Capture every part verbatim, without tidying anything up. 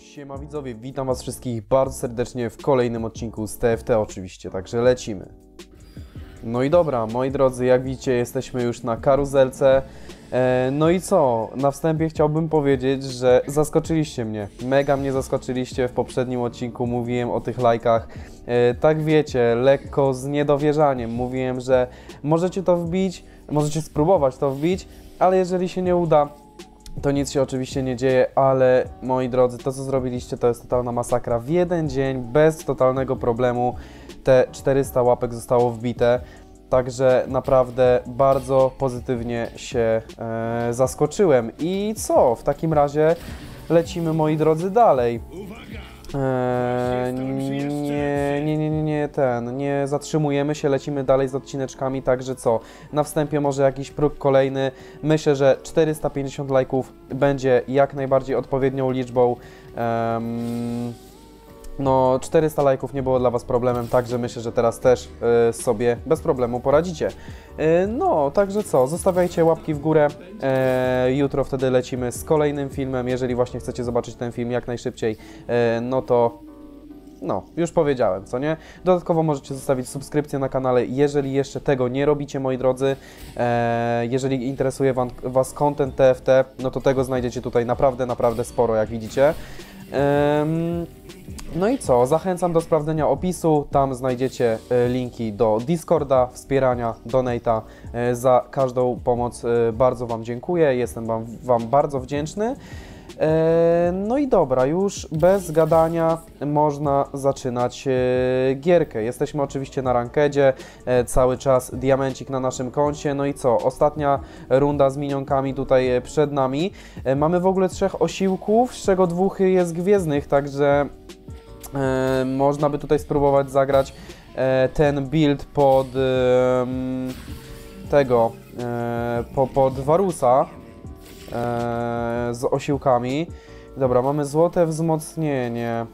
Siema widzowie, witam was wszystkich bardzo serdecznie w kolejnym odcinku z T F T oczywiście, także lecimy. No i dobra, moi drodzy, jak widzicie jesteśmy już na karuzelce. No i co? Na wstępie chciałbym powiedzieć, że zaskoczyliście mnie. Mega mnie zaskoczyliście, w poprzednim odcinku mówiłem o tych lajkach. Tak wiecie, lekko z niedowierzaniem mówiłem, że możecie to wbić, możecie spróbować to wbić, ale jeżeli się nie uda, to nic się oczywiście nie dzieje, ale moi drodzy, to co zrobiliście to jest totalna masakra. W jeden dzień, bez totalnego problemu, te czterysta łapek zostało wbite. Także naprawdę bardzo pozytywnie się e, zaskoczyłem. I co? W takim razie lecimy, moi drodzy, dalej. E, nie, nie, nie, nie, ten, nie zatrzymujemy się, lecimy dalej z odcineczkami, także co? Na wstępie może jakiś próg kolejny. Myślę, że czterysta pięćdziesiąt lajków będzie jak najbardziej odpowiednią liczbą. Um, No, czterysta lajków nie było dla was problemem, także myślę, że teraz też y, sobie bez problemu poradzicie. Y, no, także co, zostawiajcie łapki w górę, y, jutro wtedy lecimy z kolejnym filmem. Jeżeli właśnie chcecie zobaczyć ten film jak najszybciej, y, no to... No, już powiedziałem, co nie? Dodatkowo możecie zostawić subskrypcję na kanale, jeżeli jeszcze tego nie robicie, moi drodzy. E, jeżeli interesuje wam, was content T F T, no to tego znajdziecie tutaj naprawdę, naprawdę sporo, jak widzicie. E, no i co? Zachęcam do sprawdzenia opisu. Tam znajdziecie linki do Discorda, wspierania, donate'a. E, za każdą pomoc e, bardzo wam dziękuję. Jestem wam, wam bardzo wdzięczny. No i dobra, już bez gadania można zaczynać gierkę. Jesteśmy oczywiście na rankedzie, cały czas diamencik na naszym koncie. No i co? Ostatnia runda z minionkami tutaj przed nami. Mamy w ogóle trzech osiłków, z czego dwóch jest gwiezdnych, także można by tutaj spróbować zagrać ten build pod tego, pod Warusa. Eee, z osiłkami. Dobra, mamy złote wzmocnienie.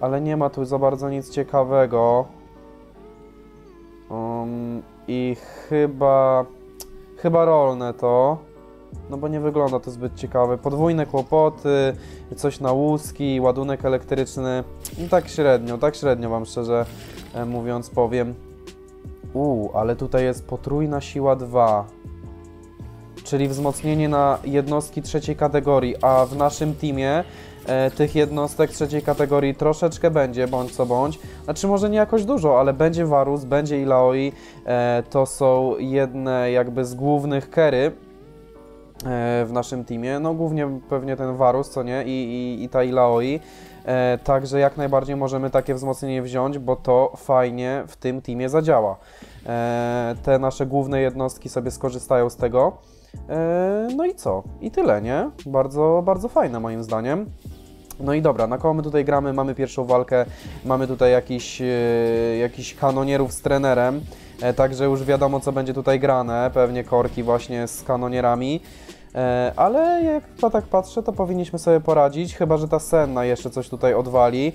Ale nie ma tu za bardzo nic ciekawego. Um, I chyba... Chyba rolne to. No bo nie wygląda to zbyt ciekawe. Podwójne kłopoty, coś na łuski, ładunek elektryczny. No tak średnio, tak średnio wam szczerze mówiąc powiem. Uuu, ale tutaj jest potrójna siła dwa. Czyli wzmocnienie na jednostki trzeciej kategorii, a w naszym teamie e, tych jednostek trzeciej kategorii troszeczkę będzie, bądź co bądź. Znaczy może nie jakoś dużo, ale będzie Warus, będzie Ilaoi, e, to są jedne jakby z głównych carry e, w naszym teamie. No głównie pewnie ten Warus, co nie, i, i, i ta Ilaoi. E, także jak najbardziej możemy takie wzmocnienie wziąć, bo to fajnie w tym teamie zadziała. E, te nasze główne jednostki sobie skorzystają z tego. No i co? I tyle, nie? Bardzo, bardzo fajne moim zdaniem. No i dobra, na koło my tutaj gramy, mamy pierwszą walkę, mamy tutaj jakiś, jakiś kanonierów z trenerem, także już wiadomo co będzie tutaj grane, pewnie Korki właśnie z kanonierami, ale jak chyba tak patrzę, to powinniśmy sobie poradzić, chyba że ta Senna jeszcze coś tutaj odwali.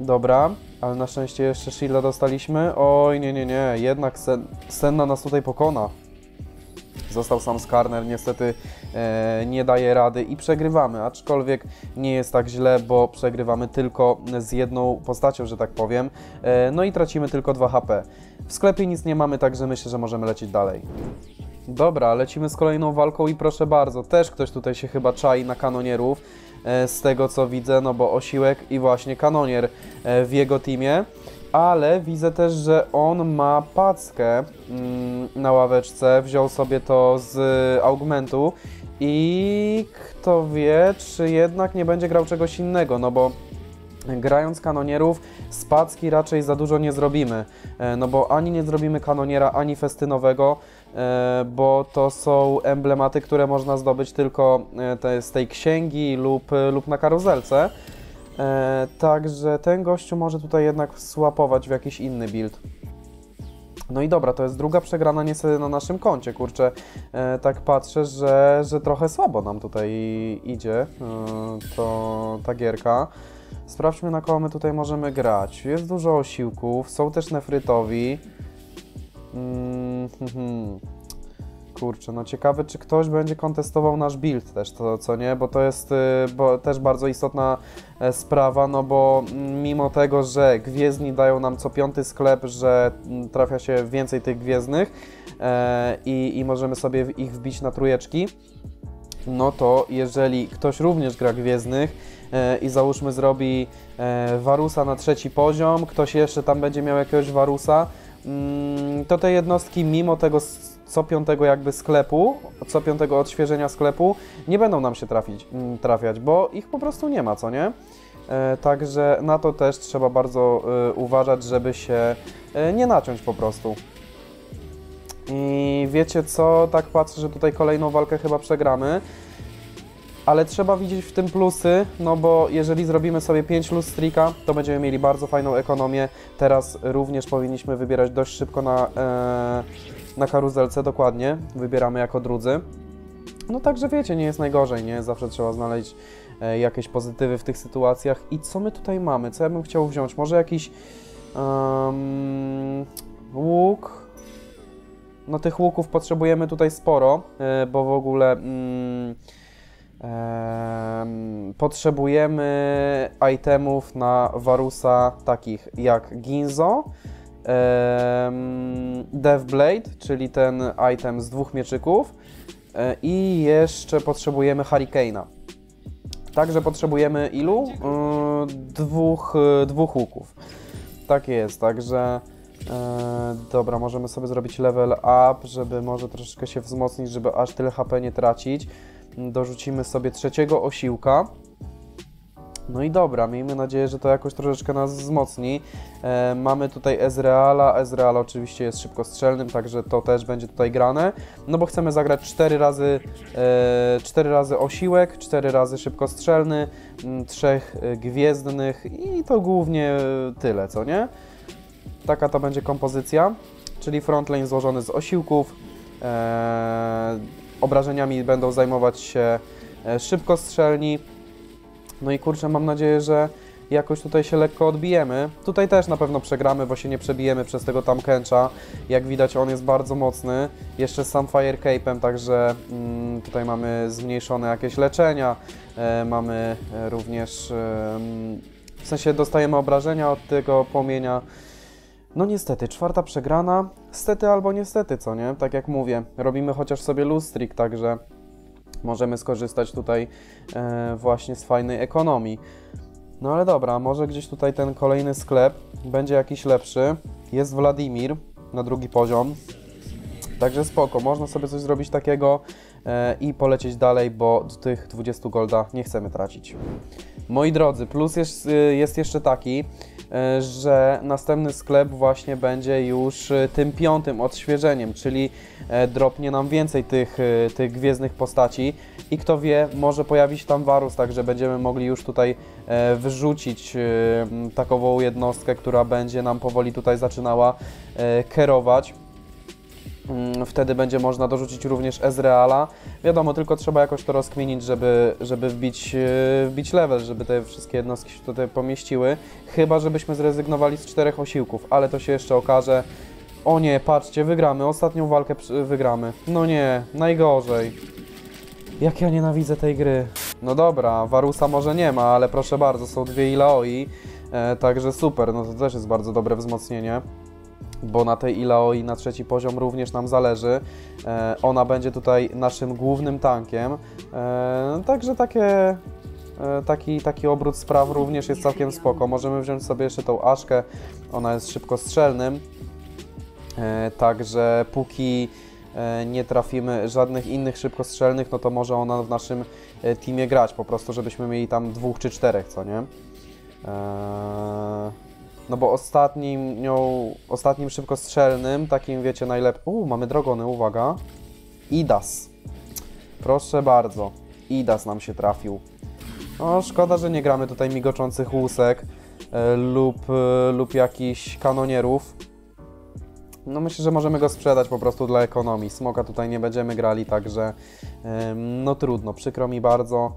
Dobra, ale na szczęście jeszcze shielda dostaliśmy. Oj, nie, nie, nie, jednak sen, Senna nas tutaj pokona. Został sam Skarner, niestety e, nie daje rady i przegrywamy, aczkolwiek nie jest tak źle, bo przegrywamy tylko z jedną postacią, że tak powiem, e, no i tracimy tylko dwa H P. W sklepie nic nie mamy, także myślę, że możemy lecieć dalej. Dobra, lecimy z kolejną walką i proszę bardzo, też ktoś tutaj się chyba czai na kanonierów, e, z tego co widzę, no bo osiłek i właśnie kanonier e, w jego teamie. Ale widzę też, że on ma packę na ławeczce, wziął sobie to z augmentu i kto wie, czy jednak nie będzie grał czegoś innego, no bo grając kanonierów z packi raczej za dużo nie zrobimy, no bo ani nie zrobimy kanoniera, ani festynowego, bo to są emblematy, które można zdobyć tylko z tej księgi lub, lub na karuzelce. E, także ten gościu może tutaj jednak swapować w jakiś inny build. No i dobra, to jest druga przegrana niestety na naszym koncie, kurczę. E, tak patrzę, że, że trochę słabo nam tutaj idzie e, to, ta gierka. Sprawdźmy, na koło my tutaj możemy grać. Jest dużo osiłków, są też nefrytowi. Mm, hmm, hmm. Kurczę, no ciekawe, czy ktoś będzie kontestował nasz build też, to co nie, bo to jest bo też bardzo istotna sprawa, no bo mimo tego, że gwiezdni dają nam co piąty sklep, że trafia się więcej tych gwiezdnych e, i, i możemy sobie ich wbić na trójeczki, no to jeżeli ktoś również gra gwiezdnych e, i załóżmy zrobi e, Warusa na trzeci poziom, ktoś jeszcze tam będzie miał jakiegoś Warusa, mm, to te jednostki mimo tego co piątego jakby sklepu, co piątego odświeżenia sklepu, nie będą nam się trafić, trafiać, bo ich po prostu nie ma, co nie? E, także na to też trzeba bardzo e, uważać, żeby się e, nie naciąć po prostu. I wiecie co, tak patrzę, że tutaj kolejną walkę chyba przegramy, ale trzeba widzieć w tym plusy, no bo jeżeli zrobimy sobie pięć luz streaka, to będziemy mieli bardzo fajną ekonomię. Teraz również powinniśmy wybierać dość szybko na... E, Na karuzelce, dokładnie, wybieramy jako drudzy. No także wiecie, nie jest najgorzej, nie? Zawsze trzeba znaleźć e, jakieś pozytywy w tych sytuacjach. I co my tutaj mamy? Co ja bym chciał wziąć? Może jakiś um, łuk? No tych łuków potrzebujemy tutaj sporo, e, bo w ogóle mm, e, potrzebujemy itemów na Warusa takich jak Ginzo Deathblade, czyli ten item z dwóch mieczyków, i jeszcze potrzebujemy Hurricane'a. Także potrzebujemy ilu? Dwóch, dwóch łuków. Tak jest, także dobra, możemy sobie zrobić level up, żeby może troszeczkę się wzmocnić, żeby aż tyle H P nie tracić. Dorzucimy sobie trzeciego osiłka. No i dobra, miejmy nadzieję, że to jakoś troszeczkę nas wzmocni. E, mamy tutaj Ezreala, Ezreal oczywiście jest szybkostrzelnym, także to też będzie tutaj grane. No bo chcemy zagrać cztery razy, e, cztery razy osiłek, cztery razy szybkostrzelny, trzech gwiezdnych i to głównie tyle, co nie? Taka to będzie kompozycja, czyli frontlane złożony z osiłków, e, obrażeniami będą zajmować się szybkostrzelni. No i kurczę, mam nadzieję, że jakoś tutaj się lekko odbijemy. Tutaj też na pewno przegramy, bo się nie przebijemy przez tego Tahm Kencha. Jak widać, on jest bardzo mocny. Jeszcze z Sunfire Cape'em, także mm, tutaj mamy zmniejszone jakieś leczenia. E, mamy również... E, w sensie dostajemy obrażenia od tego płomienia. No niestety, czwarta przegrana. Stety albo niestety, co nie? Tak jak mówię, robimy chociaż sobie lustrik, także... Możemy skorzystać tutaj e, właśnie z fajnej ekonomii. No ale dobra, może gdzieś tutaj ten kolejny sklep będzie jakiś lepszy. Jest Władimir na drugi poziom. Także spoko, można sobie coś zrobić takiego e, i polecieć dalej, bo do tych dwudziestu golda nie chcemy tracić. Moi drodzy, plus jest, jest jeszcze taki, e, że następny sklep właśnie będzie już tym piątym odświeżeniem, czyli e, dropnie nam więcej tych, e, tych gwiezdnych postaci i kto wie, może pojawić tam Warus, także będziemy mogli już tutaj e, wyrzucić e, takową jednostkę, która będzie nam powoli tutaj zaczynała e, kierować. Wtedy będzie można dorzucić również Ezreala. Wiadomo, tylko trzeba jakoś to rozkminić, żeby, żeby wbić, wbić level, żeby te wszystkie jednostki się tutaj pomieściły. Chyba żebyśmy zrezygnowali z czterech osiłków, ale to się jeszcze okaże. O nie, patrzcie, wygramy, ostatnią walkę wygramy. No nie, najgorzej. Jak ja nienawidzę tej gry. No dobra, Warusa może nie ma, ale proszę bardzo, są dwie Ilaoi, e, także super, no to też jest bardzo dobre wzmocnienie. Bo na tej Ilaoi na trzeci poziom również nam zależy. E, ona będzie tutaj naszym głównym tankiem. E, także takie, e, taki, taki obrót spraw również jest całkiem spoko. Możemy wziąć sobie jeszcze tą Aszkę, ona jest szybkostrzelnym. E, także póki e, nie trafimy żadnych innych szybkostrzelnych, no to może ona w naszym e, teamie grać. Po prostu, żebyśmy mieli tam dwóch czy czterech, co nie? E, No bo ostatnim, nią, ostatnim szybkostrzelnym, takim wiecie najlepiej... Uuu, mamy drogony, uwaga. Idas. Proszę bardzo. Idas nam się trafił. No szkoda, że nie gramy tutaj migoczących łusek e, lub, e, lub jakichś kanonierów. No myślę, że możemy go sprzedać po prostu dla ekonomii. Smoka tutaj nie będziemy grali, także e, no trudno, przykro mi bardzo.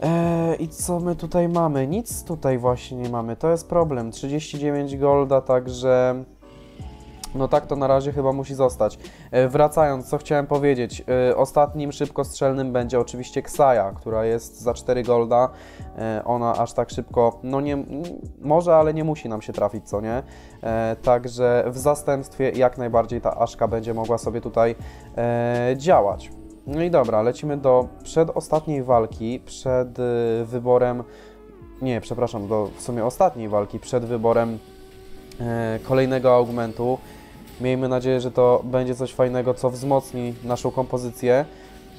Eee, i co my tutaj mamy? Nic tutaj właśnie nie mamy, to jest problem. trzydzieści dziewięć golda, także No tak to na razie chyba musi zostać. E, wracając, co chciałem powiedzieć. E, ostatnim szybkostrzelnym będzie oczywiście Xayah, która jest za cztery golda. E, ona aż tak szybko, no nie, może, ale nie musi nam się trafić, co nie? E, także w zastępstwie jak najbardziej ta Aszka będzie mogła sobie tutaj e, działać. No i dobra, lecimy do przedostatniej walki, przed y, wyborem, nie, przepraszam, do w sumie ostatniej walki, przed wyborem y, kolejnego augmentu. Miejmy nadzieję, że to będzie coś fajnego, co wzmocni naszą kompozycję.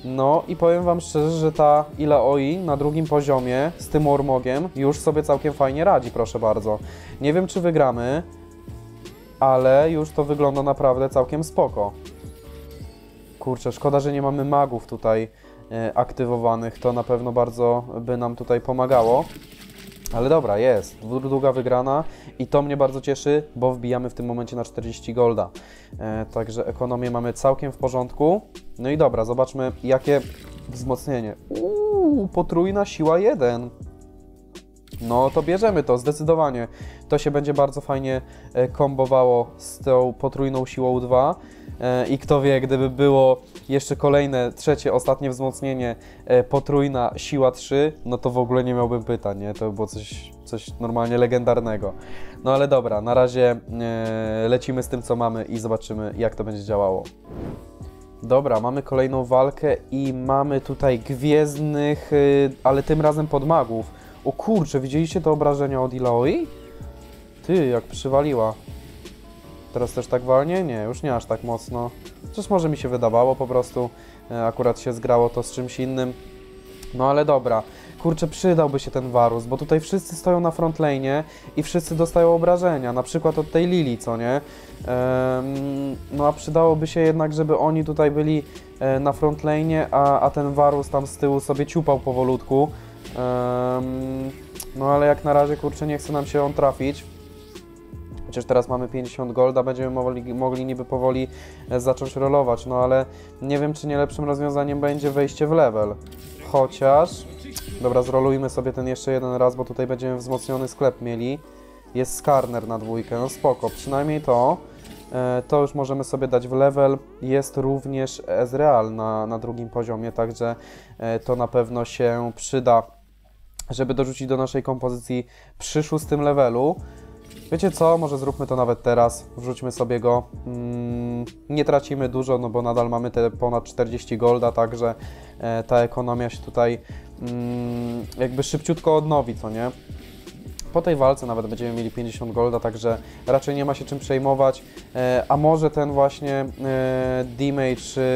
No i powiem Wam szczerze, że ta Ilaoi na drugim poziomie z tym Ormogiem już sobie całkiem fajnie radzi, proszę bardzo. Nie wiem, czy wygramy, ale już to wygląda naprawdę całkiem spoko. Kurczę, szkoda, że nie mamy magów tutaj e, aktywowanych, to na pewno bardzo by nam tutaj pomagało. Ale dobra, jest, długa wygrana i to mnie bardzo cieszy, bo wbijamy w tym momencie na czterdzieści golda. E, także ekonomię mamy całkiem w porządku. No i dobra, zobaczmy jakie wzmocnienie. Uuu, potrójna siła jeden. No to bierzemy to, zdecydowanie. To się będzie bardzo fajnie e, kombowało z tą potrójną siłą dwa. I kto wie, gdyby było jeszcze kolejne, trzecie, ostatnie wzmocnienie, potrójna siła trzy, no to w ogóle nie miałbym pytań, nie? To by było coś, coś normalnie legendarnego. No ale dobra, na razie lecimy z tym, co mamy i zobaczymy, jak to będzie działało. Dobra, mamy kolejną walkę i mamy tutaj gwiezdnych, ale tym razem podmagów. O kurczę, widzieliście te obrażenia od Ilaoi? Ty, jak przywaliła. Teraz też tak walnie? Nie, już nie aż tak mocno. Chociaż może mi się wydawało po prostu. Akurat się zgrało to z czymś innym. No ale dobra. Kurczę, przydałby się ten Warus, bo tutaj wszyscy stoją na frontlane'ie i wszyscy dostają obrażenia. Na przykład od tej Lilii, co nie? Ehm, no a przydałoby się jednak, żeby oni tutaj byli na frontlane'ie, a, a ten Warus tam z tyłu sobie ciupał powolutku. Ehm, no ale jak na razie, kurczę, nie chce nam się on trafić. Przecież teraz mamy pięćdziesiąt golda, będziemy mogli, mogli niby powoli zacząć rolować, no ale nie wiem, czy nie lepszym rozwiązaniem będzie wejście w level. Chociaż... Dobra, zrolujmy sobie ten jeszcze jeden raz, bo tutaj będziemy wzmocniony sklep mieli. Jest Skarner na dwójkę, no spoko, przynajmniej to. To już możemy sobie dać w level. Jest również Ezreal na, na drugim poziomie, także to na pewno się przyda, żeby dorzucić do naszej kompozycji przy szóstym levelu. Wiecie co? Może zróbmy to nawet teraz, wrzućmy sobie go, mm, nie tracimy dużo, no bo nadal mamy te ponad czterdzieści golda, także e, ta ekonomia się tutaj mm, jakby szybciutko odnowi, co nie? Po tej walce nawet będziemy mieli pięćdziesiąt golda, także raczej nie ma się czym przejmować, e, a może ten właśnie e, damage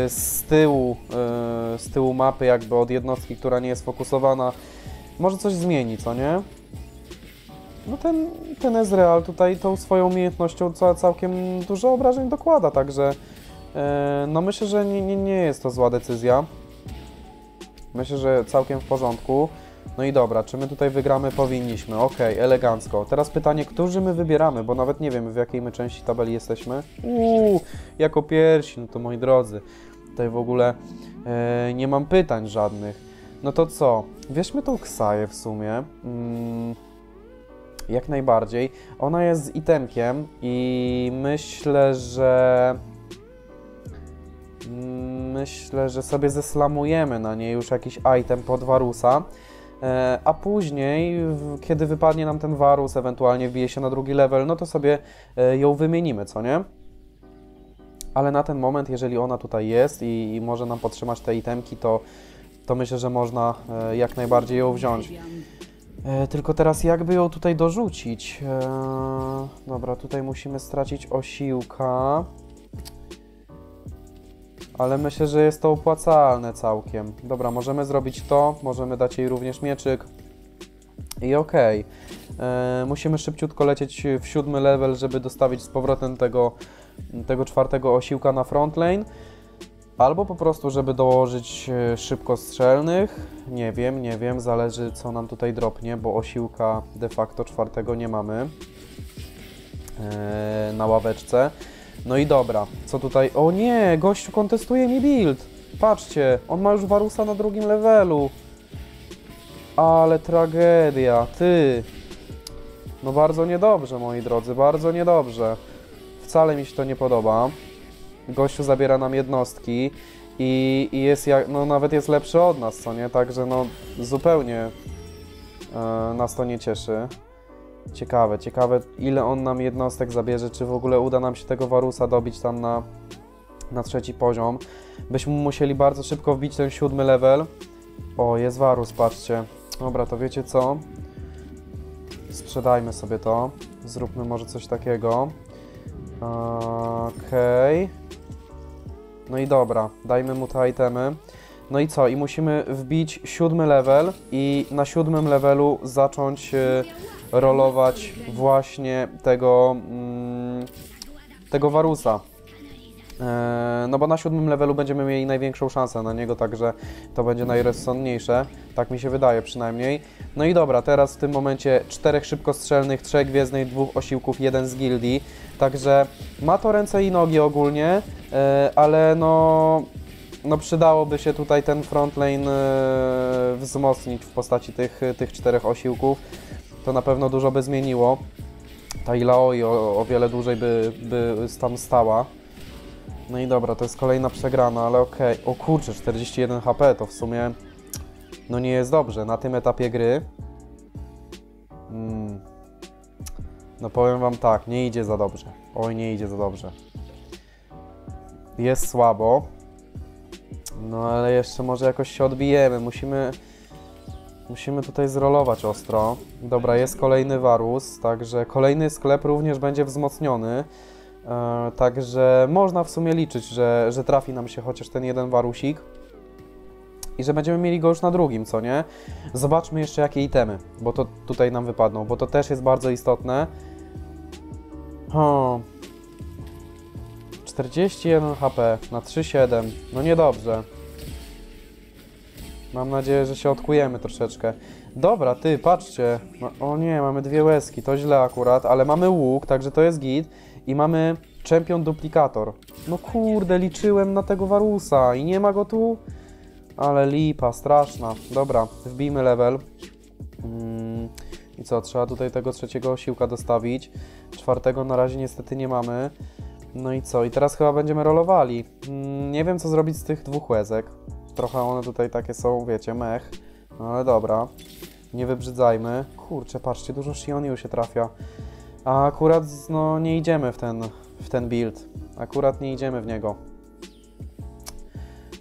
z tyłu, e, z tyłu mapy jakby od jednostki, która nie jest fokusowana, może coś zmieni, co nie? No ten, ten Ezreal tutaj tą swoją umiejętnością całkiem dużo obrażeń dokłada, także yy, no myślę, że nie, nie, nie jest to zła decyzja. Myślę, że całkiem w porządku. No i dobra, czy my tutaj wygramy? Powinniśmy. Okej, okay, elegancko. Teraz pytanie, którzy my wybieramy, bo nawet nie wiemy, w jakiej my części tabeli jesteśmy. Uuu, jako pierwsi, no to moi drodzy, tutaj w ogóle yy, nie mam pytań żadnych. No to co, weźmy tą Xayah w sumie. Mm. Jak najbardziej. Ona jest z itemkiem i myślę, że... Myślę, że sobie zeslamujemy na niej już jakiś item pod Warusa, a później, kiedy wypadnie nam ten Warus, ewentualnie wbije się na drugi level, no to sobie ją wymienimy, co nie? Ale na ten moment, jeżeli ona tutaj jest i, i może nam podtrzymać te itemki, to, to myślę, że można jak najbardziej ją wziąć. Tylko teraz jakby ją tutaj dorzucić? Eee, dobra, tutaj musimy stracić osiłka. Ale myślę, że jest to opłacalne całkiem. Dobra, możemy zrobić to, możemy dać jej również mieczyk. I okej. Okay. Musimy szybciutko lecieć w siódmy level, żeby dostawić z powrotem tego, tego czwartego osiłka na frontlane. Albo po prostu, żeby dołożyć szybkostrzelnych, nie wiem, nie wiem, zależy co nam tutaj dropnie, bo osiłka de facto czwartego nie mamy eee, na ławeczce. No i dobra, co tutaj, o nie, gościu kontestuje mi build, patrzcie, on ma już Warusa na drugim levelu, ale tragedia, ty, no bardzo niedobrze moi drodzy, bardzo niedobrze. wcale mi się to nie podoba. Gościu zabiera nam jednostki i, i jest jak, no nawet jest lepszy od nas, co nie? Także no zupełnie e, nas to nie cieszy. Ciekawe, ciekawe ile on nam jednostek zabierze, czy w ogóle uda nam się tego Warusa dobić tam na, na trzeci poziom. Byśmy musieli bardzo szybko wbić ten siódmy level. O, jest Warus, patrzcie. Dobra, to wiecie co? Sprzedajmy sobie to. Zróbmy może coś takiego. Okej. Okay. No i dobra, dajmy mu te itemy. No i co? I musimy wbić siódmy level i na siódmym levelu zacząć y, rolować właśnie tego, mm, tego Warusa. E, no bo na siódmym levelu będziemy mieli największą szansę na niego, także to będzie najrozsądniejsze. Tak mi się wydaje przynajmniej. No i dobra, teraz w tym momencie czterech szybkostrzelnych, trzech gwiezdnych, dwóch osiłków, jeden z gildii. Także ma to ręce i nogi ogólnie, e, ale no... No przydałoby się tutaj ten frontlane y, wzmocnić w postaci tych, tych czterech osiłków. To na pewno dużo by zmieniło. Ta Ilaoi o, o wiele dłużej by, by tam stała. No i dobra, to jest kolejna przegrana, ale okej. Okay. O kurczę, czterdzieści jeden HP to w sumie no nie jest dobrze na tym etapie gry. Hmm. No powiem wam tak, nie idzie za dobrze. Oj, nie idzie za dobrze. Jest słabo. No ale jeszcze może jakoś się odbijemy, musimy, musimy tutaj zrolować ostro. Dobra, jest kolejny Warus, także kolejny sklep również będzie wzmocniony. E, także można w sumie liczyć, że, że trafi nam się chociaż ten jeden Warusik. I że będziemy mieli go już na drugim, co nie? Zobaczmy jeszcze jakie itemy, bo to tutaj nam wypadną, bo to też jest bardzo istotne. O. czterdzieści jeden HP na trzy siedem. No niedobrze. Mam nadzieję, że się odkujemy troszeczkę. Dobra, ty, patrzcie. No, o nie, mamy dwie łezki. To źle akurat, ale mamy łuk, także to jest git. I mamy champion duplikator. No kurde, liczyłem na tego Warusa i nie ma go tu. Ale lipa, straszna. Dobra, wbijmy level. Mm, i co, trzeba tutaj tego trzeciego osiłka dostawić. Czwartego na razie niestety nie mamy. No i co? I teraz chyba będziemy rolowali. Mm, nie wiem, co zrobić z tych dwóch łezek. Trochę one tutaj takie są, wiecie, mech. No ale dobra. Nie wybrzydzajmy. Kurczę, patrzcie, dużo Shioniu się trafia. A akurat, no, nie idziemy w ten, w ten build. Akurat nie idziemy w niego.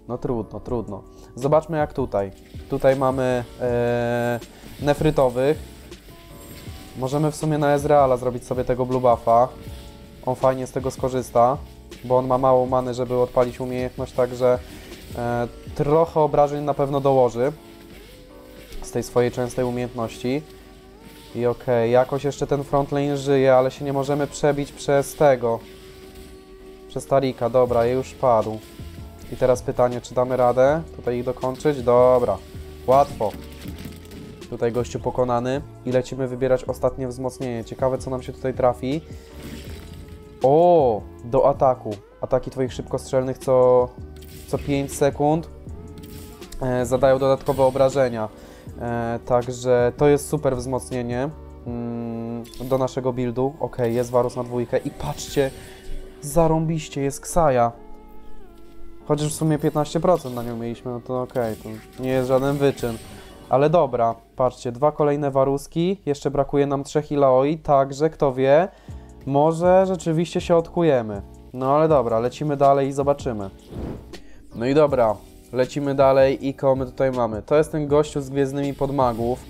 No trudno, trudno. Zobaczmy jak tutaj. Tutaj mamy ee, nefrytowych. Możemy w sumie na Ezreala zrobić sobie tego blue buffa. On fajnie z tego skorzysta, bo on ma mało many, żeby odpalić umiejętność, także e, trochę obrażeń na pewno dołoży z tej swojej częstej umiejętności. I okej, okay, jakoś jeszcze ten frontlane żyje, ale się nie możemy przebić przez tego, przez Tarika. Dobra, już padł. I teraz pytanie, czy damy radę tutaj ich dokończyć? Dobra, łatwo. Tutaj gościu pokonany i lecimy wybierać ostatnie wzmocnienie. Ciekawe, co nam się tutaj trafi. O, do ataku. Ataki twoich szybkostrzelnych co, co pięć sekund e, zadają dodatkowe obrażenia. E, także to jest super wzmocnienie mm, do naszego buildu. Ok, jest Warus na dwójkę i patrzcie, zarąbiście jest Xayah. Chociaż w sumie piętnaście procent na nią mieliśmy, no to ok, to nie jest żaden wyczyn. Ale dobra, patrzcie, dwa kolejne Waruski, jeszcze brakuje nam trzech Ilaoi, także kto wie... Może rzeczywiście się odkujemy. No ale dobra, lecimy dalej i zobaczymy. No i dobra, lecimy dalej i kogo my tutaj mamy? To jest ten gościu z gwiezdnymi podmagów.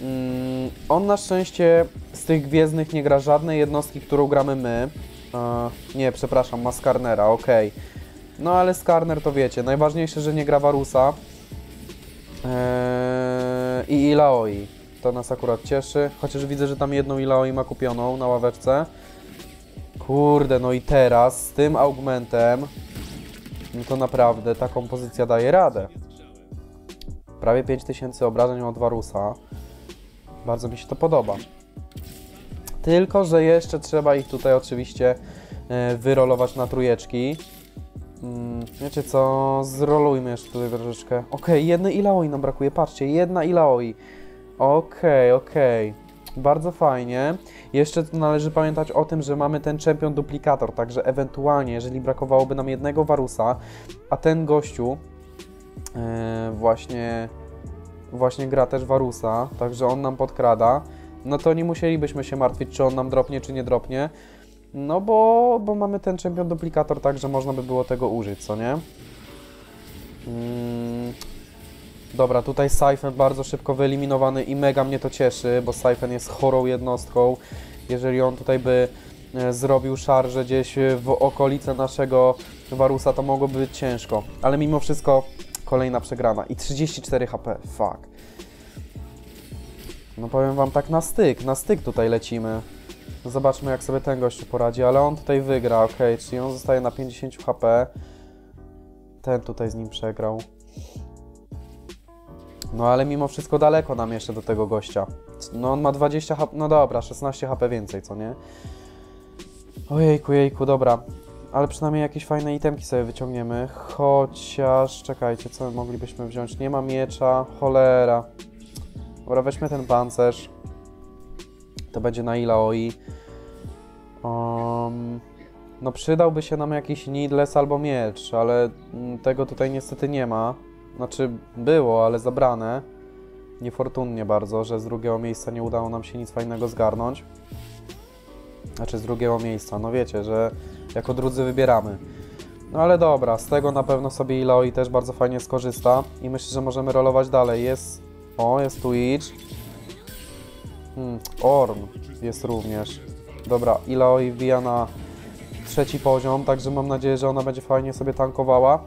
Mm, on na szczęście z tych gwiezdnych nie gra żadnej jednostki, którą gramy my. E, nie, przepraszam, ma Skarnera, okej. Okay. No ale Skarner to wiecie, najważniejsze, że nie gra Warusa. E, I Ilaoi. To nas akurat cieszy, chociaż widzę, że tam jedną Ilaoi ma kupioną na ławeczce. Kurde, no i teraz z tym augmentem, no to naprawdę ta kompozycja daje radę. Prawie pięć tysięcy obrażeń od Warusa. Bardzo mi się to podoba. Tylko, że jeszcze trzeba ich tutaj oczywiście wyrolować na trójeczki. Wiecie co, zrolujmy jeszcze tutaj troszeczkę. Okej, okay, jednej Ilaoi nam brakuje, patrzcie, jedna Ilaoi. Okej, okay, okej. Bardzo fajnie. Jeszcze należy pamiętać o tym, że mamy ten champion duplikator, także ewentualnie, jeżeli brakowałoby nam jednego Warusa, a ten gościu yy, właśnie, właśnie gra też Warusa, także on nam podkrada, no to nie musielibyśmy się martwić, czy on nam dropnie, czy nie dropnie, no bo, bo mamy ten champion duplikator, także można by było tego użyć, co nie? Mm. Dobra, tutaj Siphon bardzo szybko wyeliminowany i mega mnie to cieszy, bo Siphon jest chorą jednostką. Jeżeli on tutaj by zrobił szarżę gdzieś w okolice naszego Warusa, to mogłoby być ciężko. Ale mimo wszystko kolejna przegrana i trzydzieści cztery HP, fuck. No powiem wam tak, na styk, na styk tutaj lecimy. Zobaczmy, jak sobie ten gościu poradzi, ale on tutaj wygra, ok, czyli on zostaje na pięćdziesiąt HP. Ten tutaj z nim przegrał. No ale mimo wszystko daleko nam jeszcze do tego gościa. No on ma dwadzieścia HP, no dobra, szesnaście HP więcej, co nie? Ojejku, jejku, dobra. Ale przynajmniej jakieś fajne itemki sobie wyciągniemy. Chociaż, czekajcie, co moglibyśmy wziąć? Nie ma miecza, cholera. Dobra, weźmy ten pancerz. To będzie na Ilaoi. Um, no przydałby się nam jakiś Needless albo miecz, ale tego tutaj niestety nie ma. Znaczy było, ale zabrane. Niefortunnie bardzo, że z drugiego miejsca nie udało nam się nic fajnego zgarnąć. Znaczy z drugiego miejsca, no wiecie, że jako drudzy wybieramy. No ale dobra, z tego na pewno sobie Ilaoi też bardzo fajnie skorzysta. I myślę, że możemy rolować dalej. Jest... O, jest Twitch. Hmm, Orn jest również. Dobra, Ilaoi wbija na trzeci poziom, także mam nadzieję, że ona będzie fajnie sobie tankowała.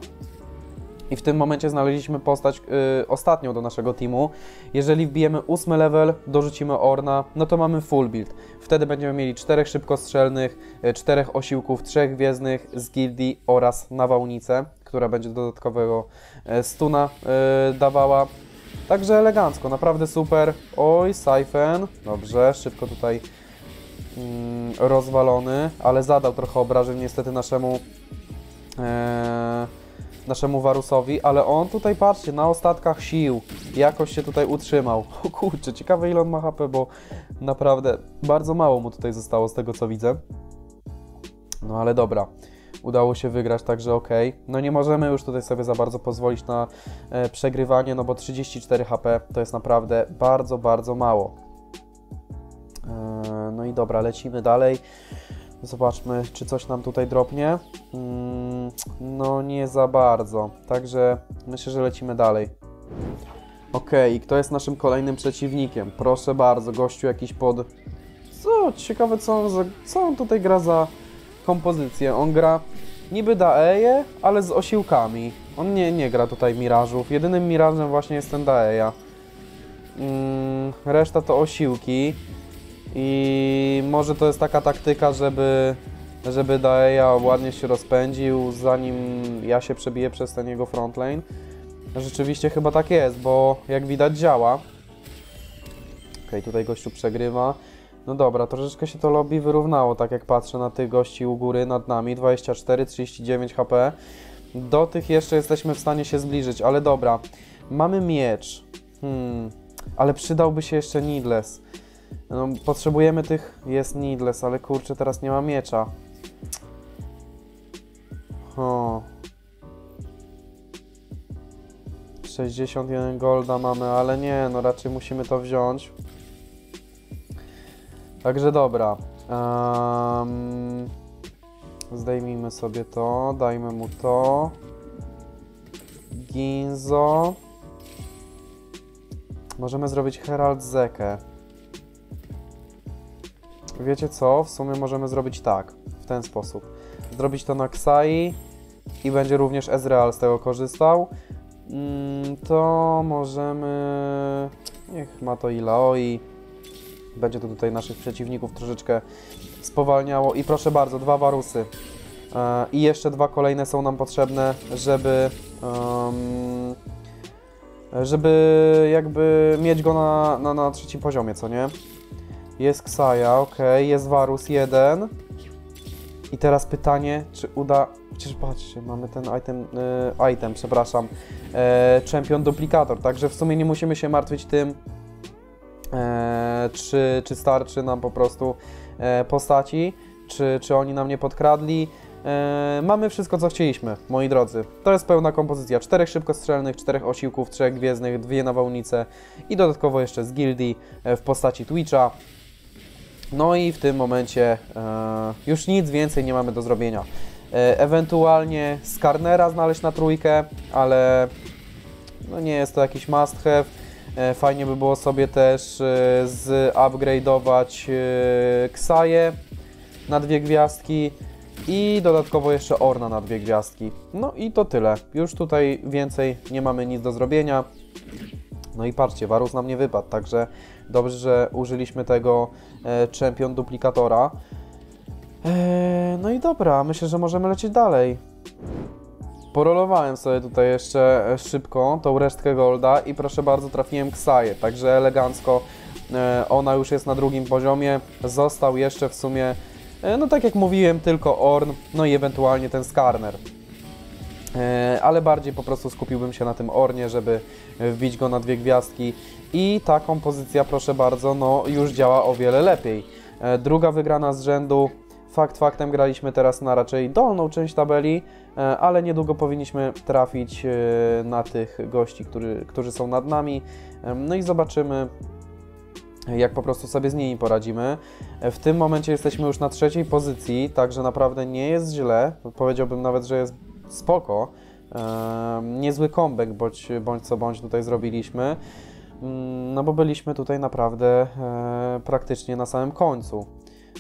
I w tym momencie znaleźliśmy postać yy, ostatnią do naszego teamu. Jeżeli wbijemy ósmy level, dorzucimy Orna, no to mamy full build. Wtedy będziemy mieli czterech szybkostrzelnych, czterech osiłków, trzech gwiezdnych z gildii oraz nawałnicę, która będzie dodatkowego stuna yy, dawała. Także elegancko, naprawdę super. Oj, Siphon, dobrze, szybko tutaj yy, rozwalony, ale zadał trochę obrażeń niestety naszemu... Yy, naszemu Warusowi, ale on tutaj, patrzcie, na ostatkach sił jakoś się tutaj utrzymał. O kurczę, ciekawe ile on ma H P, bo naprawdę bardzo mało mu tutaj zostało z tego, co widzę. No ale dobra, udało się wygrać, także ok. No nie możemy już tutaj sobie za bardzo pozwolić na e, przegrywanie, no bo trzydzieści cztery HP to jest naprawdę bardzo, bardzo mało. E, no i dobra, lecimy dalej. Zobaczmy, czy coś nam tutaj dropnie. Mm, no nie za bardzo, także myślę, że lecimy dalej. Okej, kto jest naszym kolejnym przeciwnikiem? Proszę bardzo, gościu jakiś pod... Co? Ciekawe, co on, za... co on tutaj gra za kompozycję. On gra niby Daeję, ale z osiłkami. On nie, nie gra tutaj mirażów. Jedynym mirażem właśnie jest ten Daeja. Mm, reszta to osiłki. I może to jest taka taktyka, żeby, żeby Daeja ładnie się rozpędził, zanim ja się przebiję przez ten jego frontlane. Rzeczywiście chyba tak jest, bo jak widać działa. Okej, tutaj gościu przegrywa. No dobra, troszeczkę się to lobby wyrównało, tak jak patrzę na tych gości u góry nad nami. dwadzieścia cztery, trzydzieści dziewięć HP. Do tych jeszcze jesteśmy w stanie się zbliżyć, ale dobra. Mamy miecz. Hmm, ale przydałby się jeszcze Needless. No, potrzebujemy tych... Jest Needless, ale kurczę, teraz nie ma miecza. O. sześćdziesiąt jeden golda mamy, ale nie, no raczej musimy to wziąć. Także dobra. Um, zdejmijmy sobie to, dajmy mu to. Ginzo. Możemy zrobić Herald Zekę. Wiecie co? W sumie możemy zrobić tak, w ten sposób. Zrobić to na Xai i będzie również Ezreal z tego korzystał. Mm, to możemy... Niech ma to Ilaoi. Będzie to tutaj naszych przeciwników troszeczkę spowalniało. I proszę bardzo, dwa Warusy. E, I jeszcze dwa kolejne są nam potrzebne, żeby... Um, żeby jakby mieć go na, na, na trzecim poziomie, co nie? Jest Xayah, ok, jest Warus jeden. I teraz pytanie, czy uda... Przecież patrzcie, mamy ten item, yy, item, przepraszam, yy, champion duplikator, także w sumie nie musimy się martwić tym, e, czy, czy starczy nam po prostu e, postaci, czy, czy oni nam nie podkradli. E, mamy wszystko, co chcieliśmy, moi drodzy. To jest pełna kompozycja. Czterech szybkostrzelnych, czterech osiłków, trzech gwiezdnych, dwie nawałnice i dodatkowo jeszcze z gildii w postaci Twitcha. No i w tym momencie e, już nic więcej nie mamy do zrobienia. E, ewentualnie Skarnera znaleźć na trójkę, ale no nie jest to jakiś must have. E, fajnie by było sobie też e, zupgrade'ować e, Xayah na dwie gwiazdki i dodatkowo jeszcze Orna na dwie gwiazdki. No i to tyle. Już tutaj więcej nie mamy nic do zrobienia. No i patrzcie, Warus nam nie wypadł, także dobrze, że użyliśmy tego e, champion duplikatora. E, no i dobra, myślę, że możemy lecieć dalej. Porolowałem sobie tutaj jeszcze szybko tą resztkę golda i proszę bardzo, trafiłem Xayah, także elegancko. E, ona już jest na drugim poziomie, został jeszcze w sumie, e, no tak jak mówiłem, tylko Orn, no i ewentualnie ten Skarner. Ale bardziej po prostu skupiłbym się na tym Ornie, żeby wbić go na dwie gwiazdki i ta kompozycja, proszę bardzo, no już działa o wiele lepiej. Druga wygrana z rzędu, fakt faktem graliśmy teraz na raczej dolną część tabeli, ale niedługo powinniśmy trafić na tych gości, który, którzy są nad nami, no i zobaczymy, jak po prostu sobie z nimi poradzimy. W tym momencie jesteśmy już na trzeciej pozycji, także naprawdę nie jest źle, powiedziałbym nawet, że jest spoko, eee, niezły comeback bądź, bądź co bądź tutaj zrobiliśmy, no bo byliśmy tutaj naprawdę e, praktycznie na samym końcu.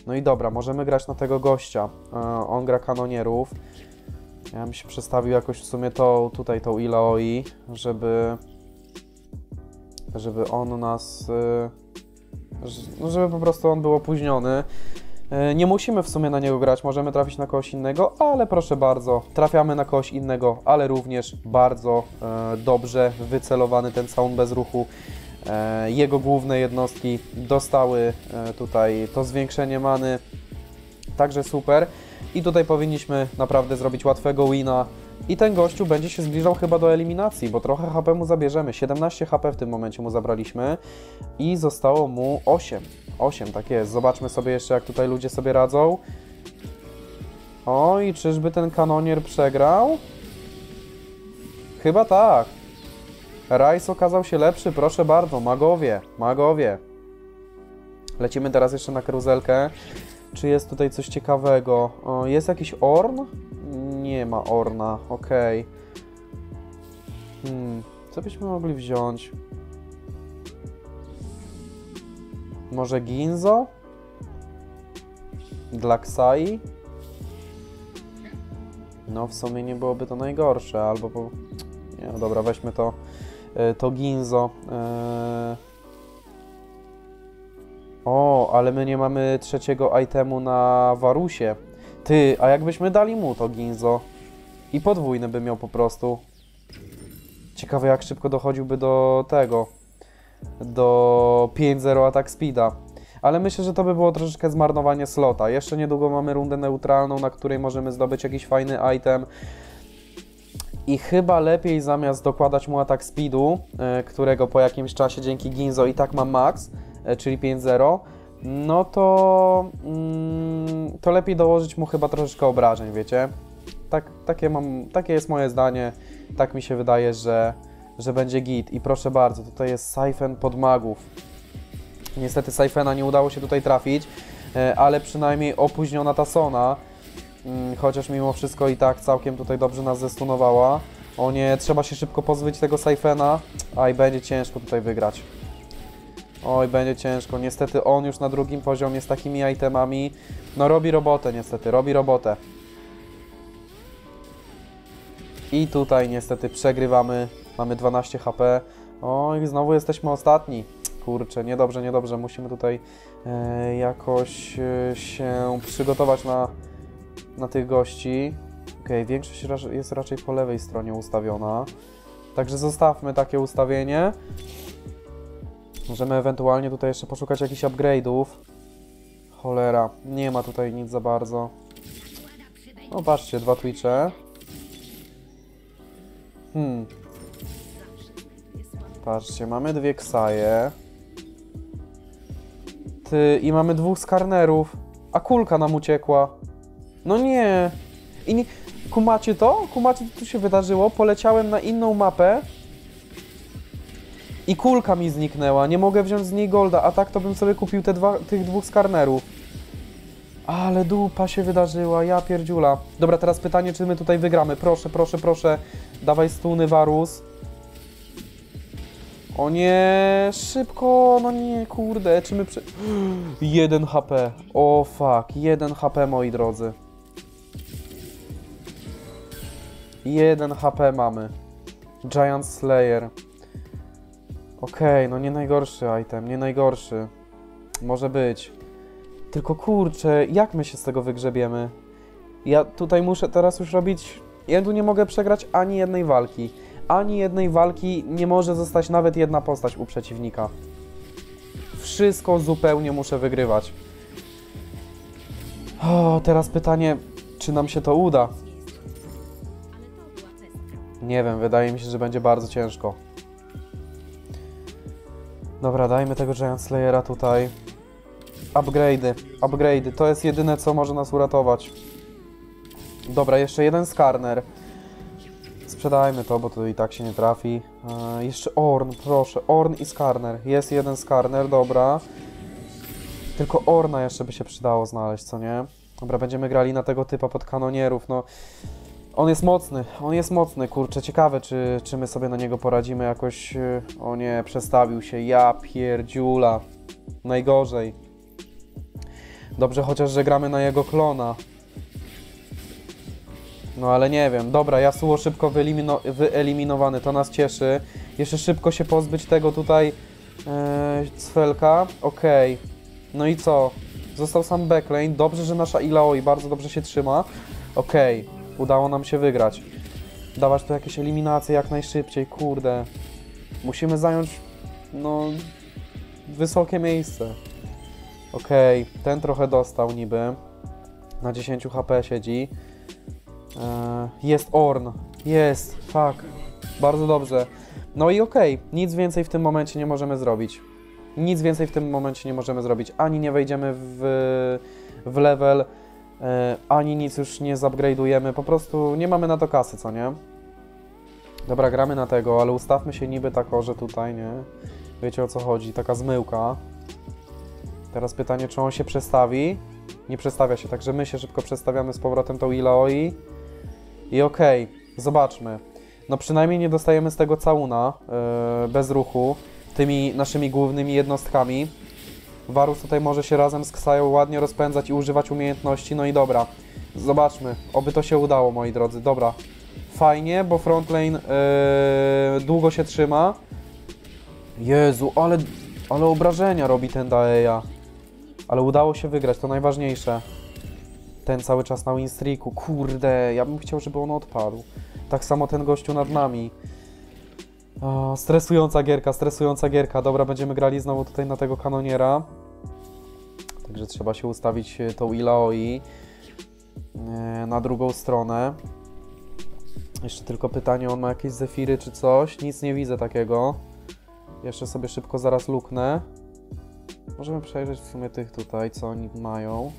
No i dobra, możemy grać na tego gościa, eee, on gra kanonierów, ja bym się przestawił jakoś w sumie tą, tutaj tą Ilaoi, żeby, żeby on nas, e, żeby po prostu on był opóźniony. Nie musimy w sumie na niego grać, możemy trafić na kogoś innego, ale proszę bardzo, trafiamy na kogoś innego, ale również bardzo e, dobrze wycelowany ten sound bez ruchu. E, jego główne jednostki dostały e, tutaj to zwiększenie many, także super. I tutaj powinniśmy naprawdę zrobić łatwego wina. I ten gościu będzie się zbliżał chyba do eliminacji, bo trochę H P mu zabierzemy. siedemnaście HP w tym momencie mu zabraliśmy i zostało mu osiem. osiem, tak jest. Zobaczmy sobie jeszcze, jak tutaj ludzie sobie radzą. Oj, czyżby ten kanonier przegrał? Chyba tak. Rajz okazał się lepszy, proszę bardzo. Magowie, magowie. Lecimy teraz jeszcze na karuzelkę. Czy jest tutaj coś ciekawego? O, jest jakiś Orn? Nie ma Orna, okej. Okay. Hmm, co byśmy mogli wziąć? Może Ginzo? Dla Xayah? No w sumie nie byłoby to najgorsze, albo... Po... Nie, no dobra, weźmy to, to Ginzo. Eee... O, ale my nie mamy trzeciego itemu na Warusie. Ty, a jakbyśmy dali mu to Ginzo i podwójny by miał po prostu. Ciekawe, jak szybko dochodziłby do tego, do pięć zero atak speeda. Ale myślę, że to by było troszeczkę zmarnowanie slota. Jeszcze niedługo mamy rundę neutralną, na której możemy zdobyć jakiś fajny item. I chyba lepiej zamiast dokładać mu atak speedu, którego po jakimś czasie dzięki Ginzo i tak mam max, czyli pięć zero, no to, mm, to lepiej dołożyć mu chyba troszeczkę obrażeń, wiecie? Tak, takie, mam, takie jest moje zdanie, tak mi się wydaje, że, że będzie git. I proszę bardzo, tutaj jest Siphon pod magów. Niestety Siphona nie udało się tutaj trafić, ale przynajmniej opóźniona ta Sona, chociaż mimo wszystko i tak całkiem tutaj dobrze nas zestunowała. O nie, trzeba się szybko pozbyć tego Siphona, a i będzie ciężko tutaj wygrać. Oj, będzie ciężko. Niestety on już na drugim poziomie z takimi itemami. No robi robotę niestety, robi robotę. I tutaj niestety przegrywamy. Mamy dwanaście HP. Oj, znowu jesteśmy ostatni. Kurczę, niedobrze, niedobrze. Musimy tutaj e, jakoś e, się przygotować na, na tych gości. Okej, większość jest raczej po lewej stronie ustawiona. Także zostawmy takie ustawienie. Możemy ewentualnie tutaj jeszcze poszukać jakichś upgrade'ów. Cholera, nie ma tutaj nic za bardzo. No patrzcie, dwa Twitche. Hmm. Patrzcie, mamy dwie Xayah. Ty, i mamy dwóch skarnerów, a kulka nam uciekła. No nie. I nie... Kumacie to? Kumacie co tu się wydarzyło? Poleciałem na inną mapę i kulka mi zniknęła. Nie mogę wziąć z niej golda, a tak to bym sobie kupił te dwa, tych dwóch skarnerów. Ale dupa się wydarzyła, ja pierdziula. Dobra, teraz pytanie, czy my tutaj wygramy. Proszę, proszę, proszę. Dawaj stuny, Warus. O nie, szybko, no nie, kurde, czy my... Prze... jeden HP, o fuck, jeden HP, moi drodzy. jeden HP mamy. Giant Slayer. Okej, okay, no nie najgorszy item, nie najgorszy. Może być. Tylko kurczę, jak my się z tego wygrzebiemy? Ja tutaj muszę teraz już robić... Ja tu nie mogę przegrać ani jednej walki. Ani jednej walki nie może zostać nawet jedna postać u przeciwnika. Wszystko zupełnie muszę wygrywać. O, teraz pytanie, czy nam się to uda? Nie wiem, wydaje mi się, że będzie bardzo ciężko. Dobra, dajmy tego Giant Slayera tutaj. Upgrade'y, upgrade'y, to jest jedyne, co może nas uratować. Dobra, jeszcze jeden Skarner. Sprzedajmy to, bo to i tak się nie trafi. Eee, jeszcze Orn, proszę, Orn i Skarner. Jest jeden Skarner, dobra. Tylko Orna jeszcze by się przydało znaleźć, co nie? Dobra, będziemy grali na tego typa pod kanonierów, no. On jest mocny, on jest mocny, kurczę, ciekawe, czy, czy my sobie na niego poradzimy jakoś... O nie, przestawił się, ja pierdziula. Najgorzej. Dobrze chociaż, że gramy na jego klona. No ale nie wiem. Dobra, Yasuo szybko wyelimino wyeliminowany, to nas cieszy. Jeszcze szybko się pozbyć tego tutaj e, cfelka. Okej. Okay. No i co? Został sam backlane. Dobrze, że nasza Ilaoi bardzo dobrze się trzyma. Okej. Okay. Udało nam się wygrać. Dawać tu jakieś eliminacje jak najszybciej. Kurde. Musimy zająć, no, wysokie miejsce. Okej, okay, ten trochę dostał niby. Na dziesięć HP siedzi. Eee, jest Orn. Jest, fuck. Bardzo dobrze. No i okej, okay, nic więcej w tym momencie nie możemy zrobić. Nic więcej w tym momencie nie możemy zrobić. Ani nie wejdziemy w, w level, e, ani nic już nie zupgrade'ujemy. Po prostu nie mamy na to kasy, co nie? Dobra, gramy na tego, ale ustawmy się niby tak, że tutaj, nie? Wiecie o co chodzi, taka zmyłka. Teraz pytanie, czy on się przestawi? Nie przestawia się, także my się szybko przestawiamy z powrotem tą Ilaoi. I okej, okay, zobaczmy. No przynajmniej nie dostajemy z tego całuna yy, bez ruchu, tymi naszymi głównymi jednostkami. Warus tutaj może się razem z Xayah ładnie rozpędzać i używać umiejętności, no i dobra. Zobaczmy, oby to się udało, moi drodzy, dobra. Fajnie, bo frontlane yy, długo się trzyma. Jezu, ale, ale obrażenia robi ten Daeja. Ale udało się wygrać, to najważniejsze. Ten cały czas na winstreaku. Kurde, ja bym chciał, żeby on odpadł. Tak samo ten gościu nad nami. O, stresująca gierka, stresująca gierka. Dobra, będziemy grali znowu tutaj na tego kanoniera. Także trzeba się ustawić tą Ilaoi na drugą stronę. Jeszcze tylko pytanie, on ma jakieś zefiry czy coś? Nic nie widzę takiego. Jeszcze sobie szybko zaraz luknę. Możemy przejrzeć w sumie tych tutaj, co oni mają.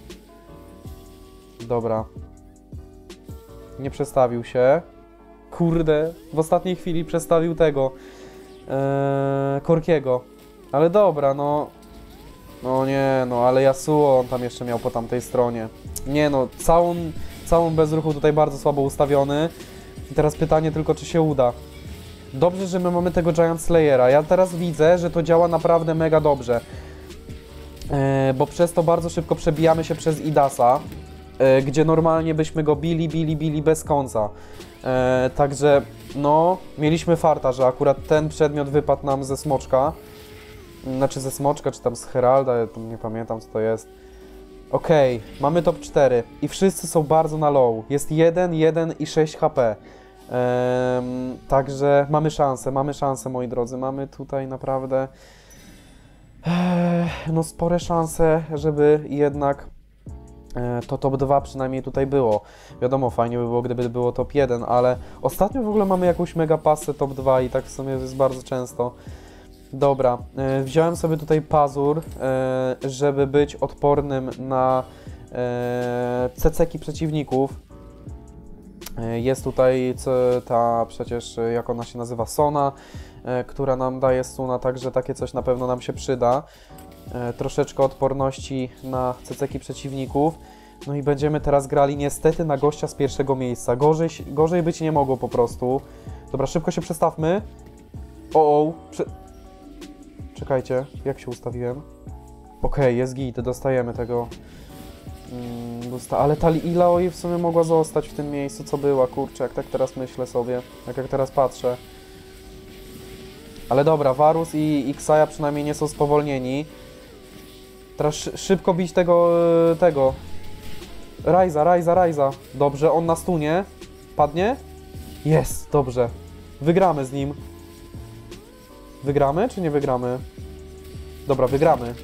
Dobra. Nie przestawił się. Kurde, w ostatniej chwili przestawił tego ee, Korkiego. Ale dobra, no. No nie, no ale Yasuo on tam jeszcze miał po tamtej stronie. Nie no, całą, całą bez ruchu tutaj bardzo słabo ustawiony. I teraz pytanie tylko, czy się uda. Dobrze, że my mamy tego Giant Slayera. Ja teraz widzę, że to działa naprawdę mega dobrze. E, bo przez to bardzo szybko przebijamy się przez Idasa, e, gdzie normalnie byśmy go bili, bili, bili bez końca. E, także, no, mieliśmy farta, że akurat ten przedmiot wypadł nam ze smoczka. Znaczy ze smoczka, czy tam z Heralda, ja tam nie pamiętam co to jest. Okej, okay, mamy top cztery i wszyscy są bardzo na low. Jest jeden, jeden i sześć HP. Um, także mamy szansę, mamy szansę, moi drodzy, mamy tutaj naprawdę eee, no spore szanse, żeby jednak e, to top dwa przynajmniej tutaj było. Wiadomo, fajnie by było, gdyby było top jeden, ale ostatnio w ogóle mamy jakąś mega pasę top dwa i tak w sumie jest bardzo często. Dobra, yy, wziąłem sobie tutaj pazur, yy, żeby być odpornym na yy, ceceki przeciwników. Yy, jest tutaj ta przecież, jak ona się nazywa, Sona, yy, która nam daje stuna, także takie coś na pewno nam się przyda. Yy, troszeczkę odporności na ceceki przeciwników. No i będziemy teraz grali niestety na gościa z pierwszego miejsca. Gorzej, gorzej być nie mogło po prostu. Dobra, szybko się przestawmy. O, o prze... Czekajcie, jak się ustawiłem? Okej, okay, jest git, dostajemy tego. Mm, dosta... Ale ta Ilaoi w sumie mogła zostać w tym miejscu, co była, kurczę, jak tak teraz myślę sobie, jak, jak teraz patrzę. Ale dobra, Warus i, i Xayah przynajmniej nie są spowolnieni. Teraz szybko bić tego, tego. Rajza, Rajza, Rajza. Dobrze, on na stunie. Padnie? Jest, dobrze. Wygramy z nim. Wygramy, czy nie wygramy? Dobra, wygramy.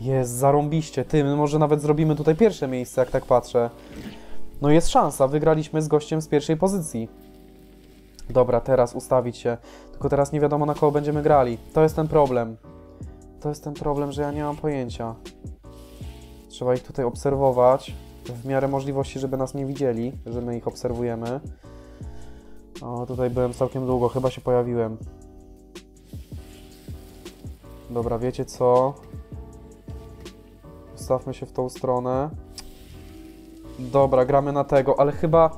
Jest, zarąbiście. Ty, my może nawet zrobimy tutaj pierwsze miejsce, jak tak patrzę. No jest szansa, wygraliśmy z gościem z pierwszej pozycji. Dobra, teraz ustawić się. Tylko teraz nie wiadomo, na kogo będziemy grali. To jest ten problem. To jest ten problem, że ja nie mam pojęcia. Trzeba ich tutaj obserwować, w miarę możliwości, żeby nas nie widzieli, że my ich obserwujemy. O, tutaj byłem całkiem długo, chyba się pojawiłem. Dobra, wiecie co? Ustawmy się w tą stronę. Dobra, gramy na tego, ale chyba...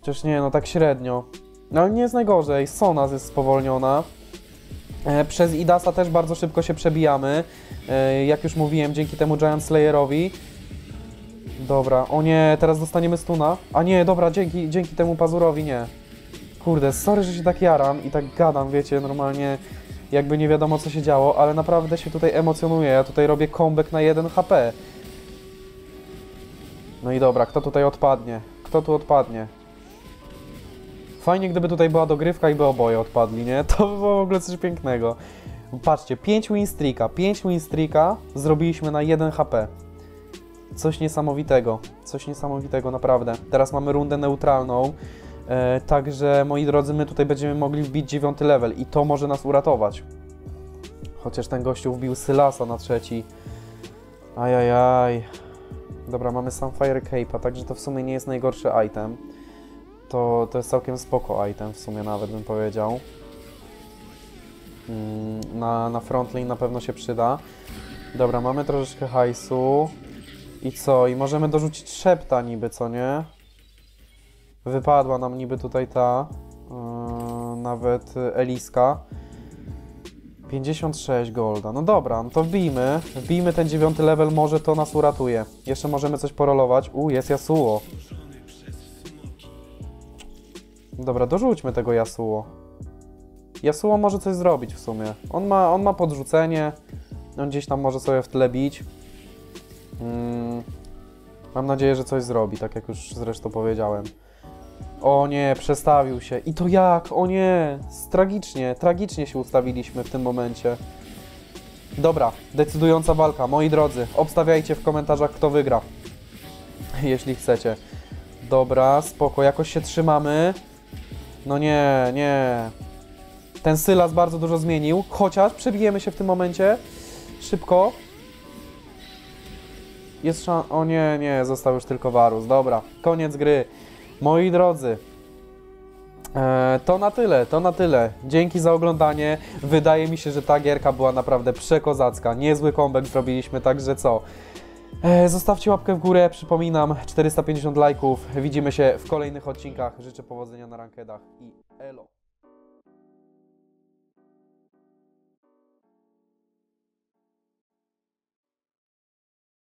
Chociaż nie, no tak średnio. No ale nie jest najgorzej, Sona jest spowolniona. Przez Idasa też bardzo szybko się przebijamy, jak już mówiłem, dzięki temu Giant Slayerowi. Dobra, o nie, teraz dostaniemy stuna. A nie, dobra, dzięki, dzięki temu pazurowi nie. Kurde, sorry, że się tak jaram i tak gadam, wiecie, normalnie jakby nie wiadomo co się działo, ale naprawdę się tutaj emocjonuję, ja tutaj robię comeback na jeden H P. No i dobra, kto tutaj odpadnie? Kto tu odpadnie? Fajnie, gdyby tutaj była dogrywka i by oboje odpadli, nie? To by było w ogóle coś pięknego. Patrzcie, pięć win streaka, pięć win streaka zrobiliśmy na jeden H P. Coś niesamowitego, coś niesamowitego, naprawdę. Teraz mamy rundę neutralną, e, także, moi drodzy, my tutaj będziemy mogli wbić dziewiąty level i to może nas uratować. Chociaż ten gościu wbił Sylasa na trzeci. Ajajaj. Dobra, mamy Sunfire Cape'a, także to w sumie nie jest najgorszy item. To, to jest całkiem spoko item, w sumie nawet bym powiedział. Na, na frontline na pewno się przyda. Dobra, mamy troszeczkę hajsu. I co? I możemy dorzucić szepta niby, co nie? Wypadła nam niby tutaj ta... Yy, nawet Eliska. pięćdziesiąt sześć golda. No dobra, no to wbijmy. Wbijmy ten dziewiąty level, może to nas uratuje. Jeszcze możemy coś porolować. U, jest Yasuo. Dobra, dorzućmy tego Yasuo. Yasuo może coś zrobić w sumie. On ma, on ma podrzucenie. On gdzieś tam może sobie w tle bić. Mm, mam nadzieję, że coś zrobi, tak jak już zresztą powiedziałem. O nie, przestawił się. I to jak? O nie! Tragicznie, tragicznie się ustawiliśmy w tym momencie. Dobra, decydująca walka. Moi drodzy, obstawiajcie w komentarzach, kto wygra. Jeśli chcecie. Dobra, spoko, jakoś się trzymamy. No nie, nie. Ten Sylas bardzo dużo zmienił, chociaż przebijemy się w tym momencie. Szybko. Jest szansa... O nie, nie, został już tylko Warus. Dobra, koniec gry. Moi drodzy, e, to na tyle, to na tyle. Dzięki za oglądanie. Wydaje mi się, że ta gierka była naprawdę przekozacka. Niezły comeback zrobiliśmy, także co? E, zostawcie łapkę w górę, przypominam, czterysta pięćdziesiąt lajków. Widzimy się w kolejnych odcinkach. Życzę powodzenia na rankedach i elo.